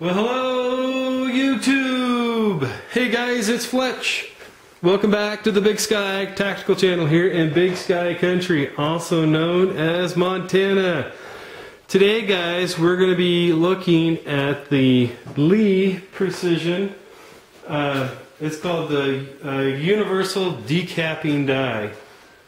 Well, hello, YouTube! Hey guys, it's Fletch. Welcome back to the Big Sky Tactical Channel here in Big Sky Country, also known as Montana. Today, guys, we're going to be looking at the Lee Precision. It's called the Universal Decapping Die.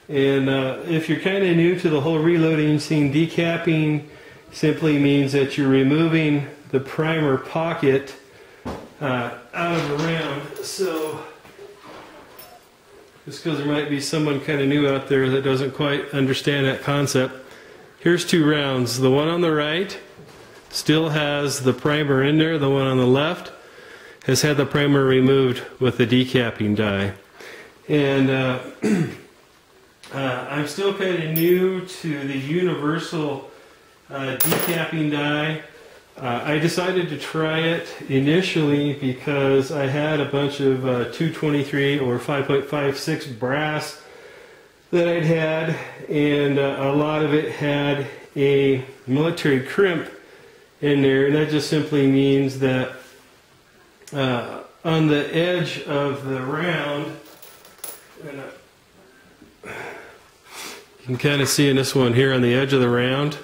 And if you're kind of new to the whole reloading scene, decapping simply means that you're removing the primer pocket out of the round. So, just because there might be someone kind of new out there that doesn't quite understand that concept, here's two rounds. The one on the right still has the primer in there. The one on the left has had the primer removed with the decapping die. And I'm still kind of new to the universal decapping die. I decided to try it initially because I had a bunch of 223 or 5.56 brass that I'd had, and a lot of it had a military crimp in there, and that just simply means that on the edge of the round, and you can kind of see in this one here on the edge of the round,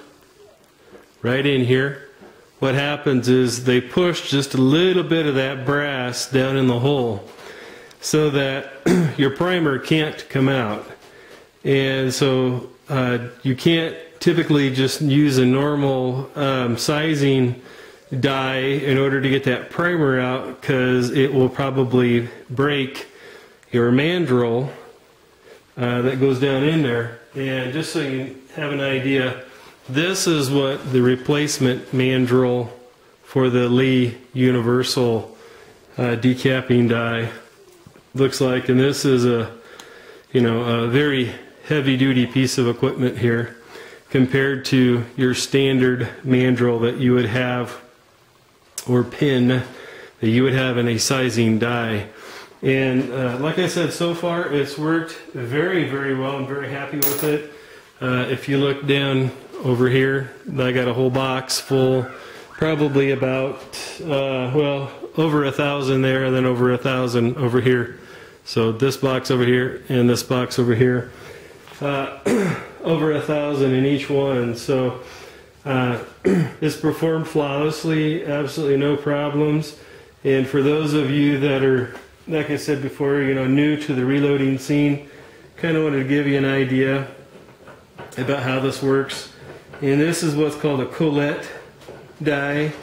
right in here, what happens is they push just a little bit of that brass down in the hole so that your primer can't come out. And so you can't typically just use a normal sizing die in order to get that primer out, because it will probably break your mandrel that goes down in there. And just so you have an idea, this is what the replacement mandrel for the Lee Universal decapping die looks like, and this is a, you know, a very heavy-duty piece of equipment here compared to your standard mandrel that you would have, or pin that you would have in a sizing die. And like I said, so far it's worked very, very well. I'm very happy with it. If you look down over here, I got a whole box full, probably about well, over 1,000 there, and then over 1,000 over here. So this box over here and this box over here, over 1,000 in each one. So it's performed flawlessly, absolutely no problems. And for those of you that are, like I said before, you know, new to the reloading scene, kind of wanted to give you an idea about how this works. And this is what's called a Colette die,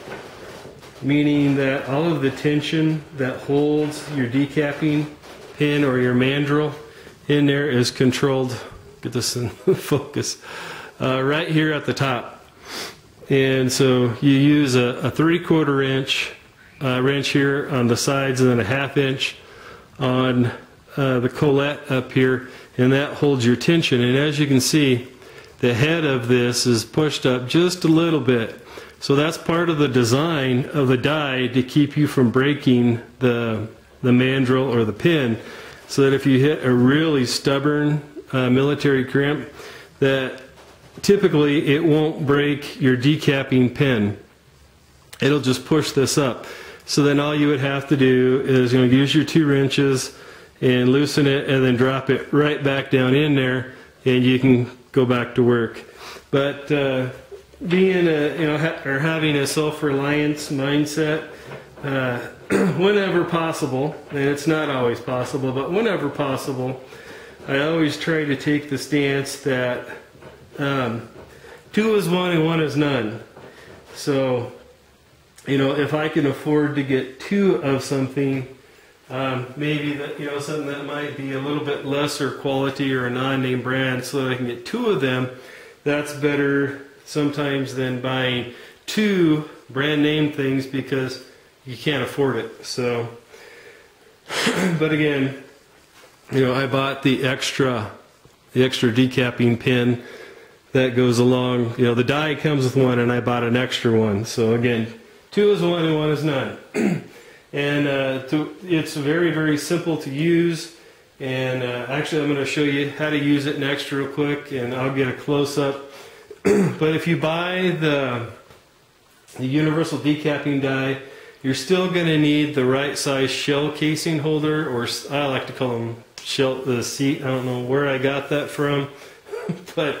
meaning that all of the tension that holds your decapping pin or your mandrel in there is controlled, get this in focus, right here at the top. And so you use a 3/4 inch wrench here on the sides, and then a 1/2 inch on the Colette up here, and that holds your tension. And as you can see, the head of this is pushed up just a little bit. So that's part of the design of the die, to keep you from breaking the mandrel or the pin, so that if you hit a really stubborn military crimp, that typically it won't break your decapping pin. It'll just push this up. So then all you would have to do is, you know, use your 2 wrenches and loosen it, and then drop it right back down in there, and you can go back to work. But being a, you know, or having a self-reliance mindset, whenever possible, and it's not always possible, but whenever possible, I always try to take the stance that 2 is 1 and 1 is none. So, you know, if I can afford to get 2 of something, maybe that, you know, something that might be a little bit lesser quality or a non-name brand, so that I can get 2 of them, that's better sometimes than buying 2 brand name things, because you can't afford it. So, but again, you know, I bought the extra decapping pin that goes along. You know, the die comes with 1, and I bought an extra one. So again, 2 is 1 and 1 is none. And it's very, very simple to use. And actually, I'm going to show you how to use it next real quick, and I'll get a close-up. But if you buy the Universal Decapping Die, You're still going to need the right size shell casing holder, or I like to call them shell, the seat. I don't know where I got that from, but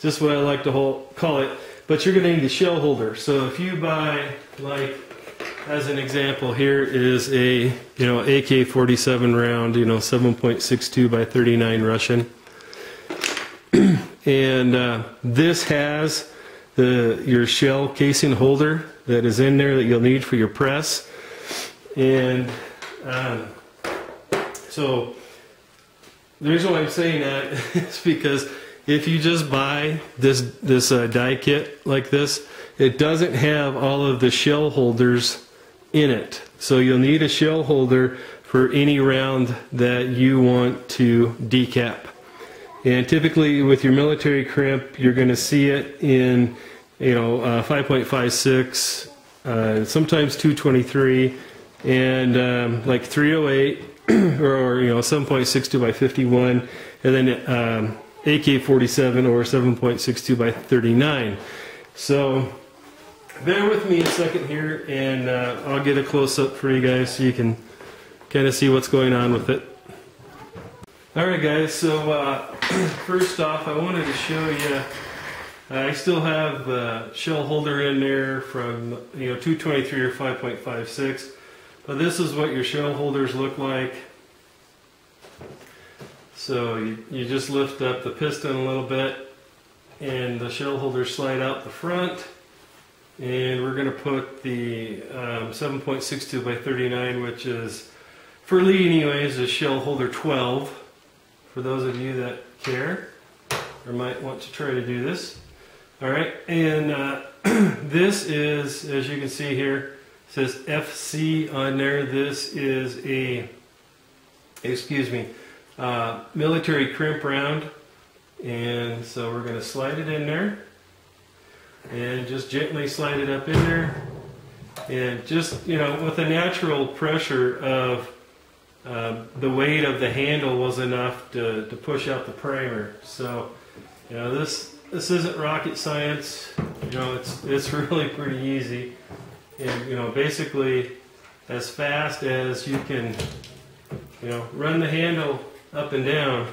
just what I like to call it. But you're going to need a shell holder. So if you buy, like, as an example, here is a AK-47 round, 7.62 by 39 Russian, and this has your shell casing holder that is in there that you'll need for your press. And so the reason why I'm saying that is because if you just buy this die kit like this, it doesn't have all of the shell holders in it. So you'll need a shell holder for any round that you want to decap. And typically with your military crimp, you're going to see it in 5.56, sometimes 223, and like 308, or 7.62 by 51, and then AK-47 or 7.62 by 39. So bear with me a second here, and I'll get a close-up for you guys so you can kind of see what's going on with it. Alright guys, so first off I wanted to show you, I still have the shell holder in there from 223 or 5.56, but this is what your shell holders look like. So you just lift up the piston a little bit, and the shell holders slide out the front, and we're going to put the 7.62 by 39, which is, for Lee anyways, is shell holder 12, for those of you that care or might want to try to do this. Alright, and this is, as you can see here, it says FC on there. This is a, excuse me, military crimp round, and so we're going to slide it in there and just gently slide it up in there, and just with the natural pressure of the weight of the handle was enough to push out the primer. So this isn't rocket science, it's really pretty easy, and basically as fast as you can run the handle up and down.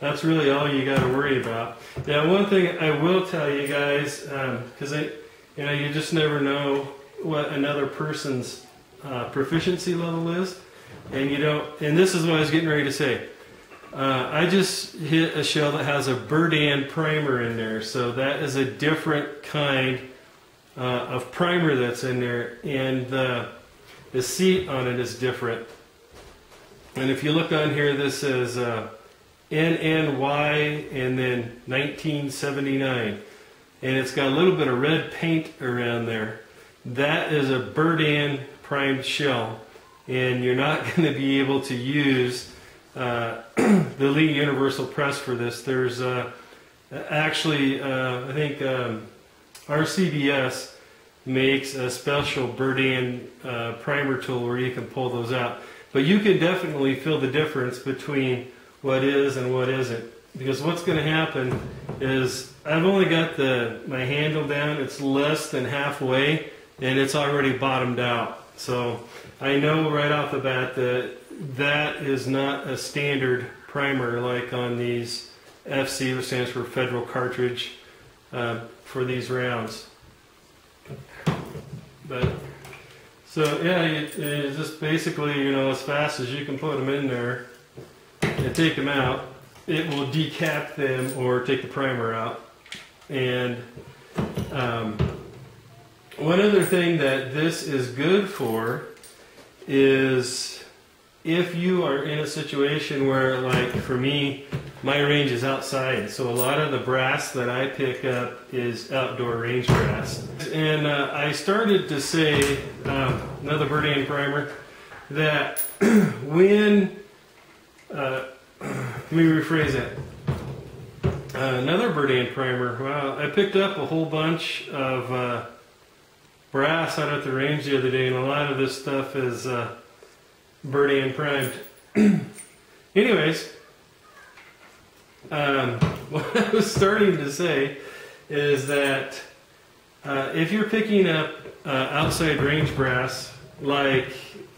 That's really all you got to worry about. Now, one thing I will tell you guys, because you just never know what another person's proficiency level is, and And this is what I was getting ready to say. I just hit a shell that has a Burdan primer in there, so that is a different kind of primer that's in there, and the seat on it is different. And if you look on here, this is NNY and then 1979, and it's got a little bit of red paint around there. That is a Burdan primed shell, and you're not going to be able to use the Lee Universal press for this. There's actually, I think RCBS makes a special Burdan primer tool where you can pull those out. But you can definitely feel the difference between what is and what isn't, because what's going to happen is I've only got my handle down, it's less than halfway, and it's already bottomed out. So I know right off the bat that that is not a standard primer like on these FC, which stands for Federal Cartridge, for these rounds. But so yeah, you just basically, as fast as you can put them in there and take them out, it will decap them or take the primer out. And one other thing that this is good for is if you are in a situation where, like for me, my range is outside, so a lot of the brass that I pick up is outdoor range brass. And I started to say, another Burdan primer, that when let me rephrase that. Another Burdan primer. Wow, I picked up a whole bunch of brass out at the range the other day, and a lot of this stuff is Burdan primed. Anyways, what I was starting to say is that If you're picking up outside range brass like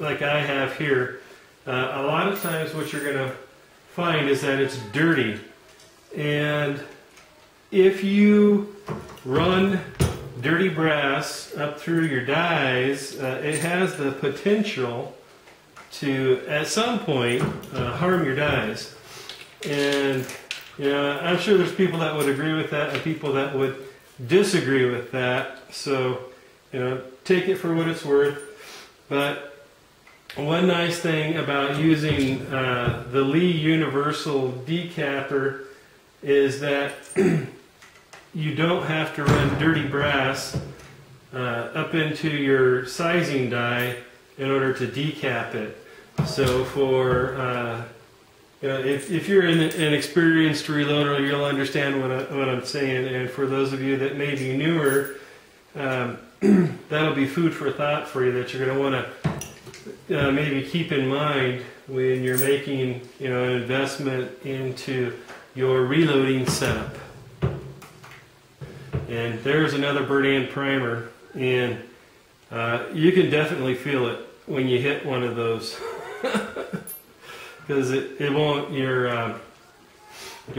I have here, a lot of times what you're going to find is that it's dirty. And if you run dirty brass up through your dies, it has the potential to, at some point, harm your dies. And you know, I'm sure there's people that would agree with that and people that would disagree with that. So, you know, take it for what it's worth. But one nice thing about using the Lee Universal Decapper is that you don't have to run dirty brass up into your sizing die in order to decap it. So for you know, if you're an experienced reloader, you'll understand what I'm saying. And for those of you that may be newer, that'll be food for thought for you that you're going to want to maybe keep in mind when you're making, you know, an investment into your reloading setup. And there's another burnt end primer, and you can definitely feel it when you hit one of those, because it won't, your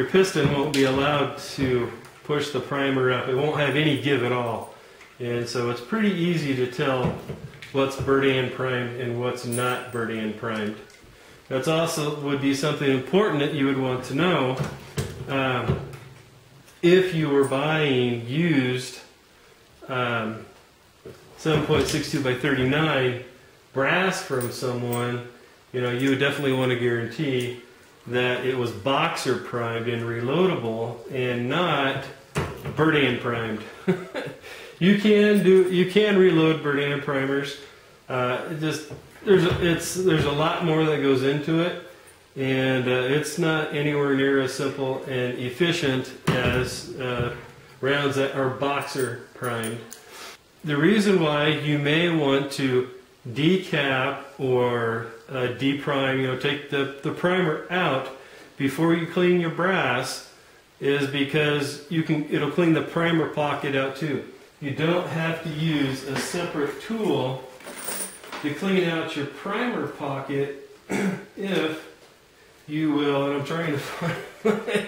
piston won't be allowed to push the primer up. It won't have any give at all, and so it's pretty easy to tell what's burnt end primed and what's not burnt end primed. That's also would be something important that you would want to know. If you were buying used 7.62x39 brass from someone, you know, you would definitely want to guarantee that it was boxer primed and reloadable and not burnt end primed. You can reload burnt end primers. There's a lot more that goes into it. And it's not anywhere near as simple and efficient as rounds that are boxer primed. The reason why you may want to decap or deprime, you know, take the primer out before you clean your brass, is because it'll clean the primer pocket out too. You don't have to use a separate tool to clean out your primer pocket if you will, and I'm trying to find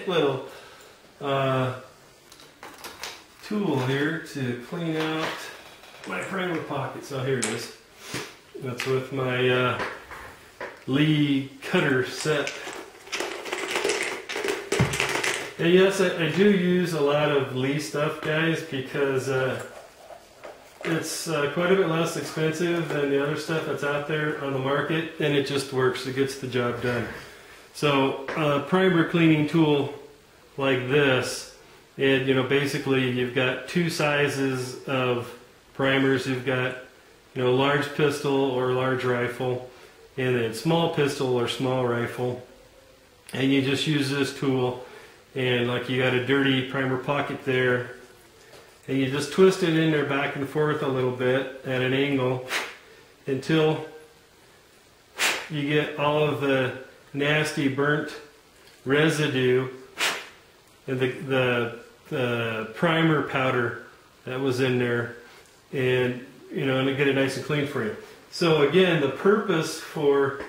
my little tool here to clean out my primer pocket. So here it is. That's with my Lee cutter set. And yes, I do use a lot of Lee stuff, guys, because it's quite a bit less expensive than the other stuff that's out there on the market, and it just works. It gets the job done. So a primer cleaning tool like this, and you know, basically you've got two sizes of primers. You've got, you know, large pistol or large rifle, and then small pistol or small rifle. And you just use this tool, and like you got a dirty primer pocket there, and you just twist it in there back and forth a little bit at an angle until you get all of the nasty burnt residue and the primer powder that was in there, and you know, and get it nice and clean for you. So again, the purpose for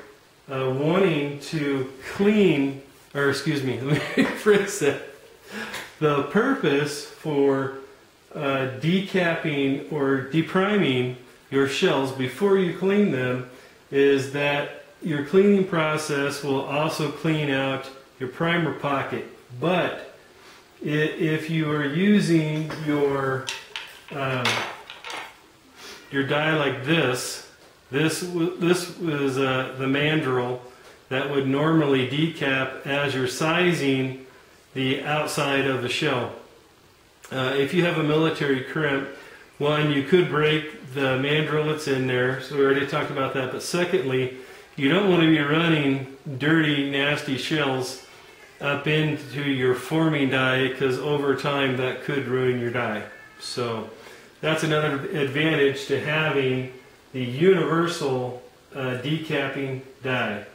wanting to clean, or excuse me, let me rephrase that. The purpose for decapping or depriming your shells before you clean them is that your cleaning process will also clean out your primer pocket. But if you are using your die like this, this was the mandrel that would normally decap as you're sizing the outside of the shell. If you have a military crimp, one, you could break the mandrel that's in there, so we already talked about that. But secondly, you don't want to be running dirty, nasty shells up into your forming die, because over time that could ruin your die. So that's another advantage to having the universal decapping die.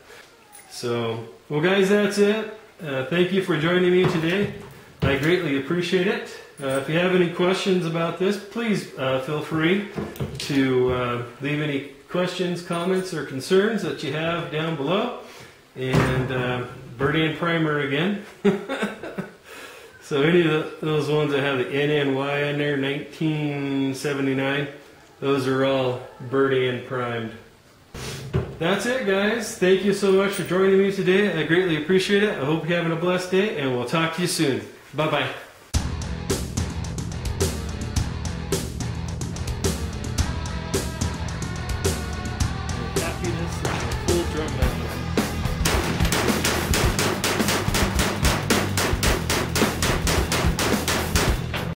So, well guys, that's it. Thank you for joining me today. I greatly appreciate it. If you have any questions about this, please feel free to leave any questions, comments, or concerns that you have down below. And Birdie and Primer again. So any of those ones that have the NNY in there, 1979, those are all Birdie and primed. That's it, guys. Thank you so much for joining me today. I greatly appreciate it. I hope you're having a blessed day, and we'll talk to you soon. Bye-bye.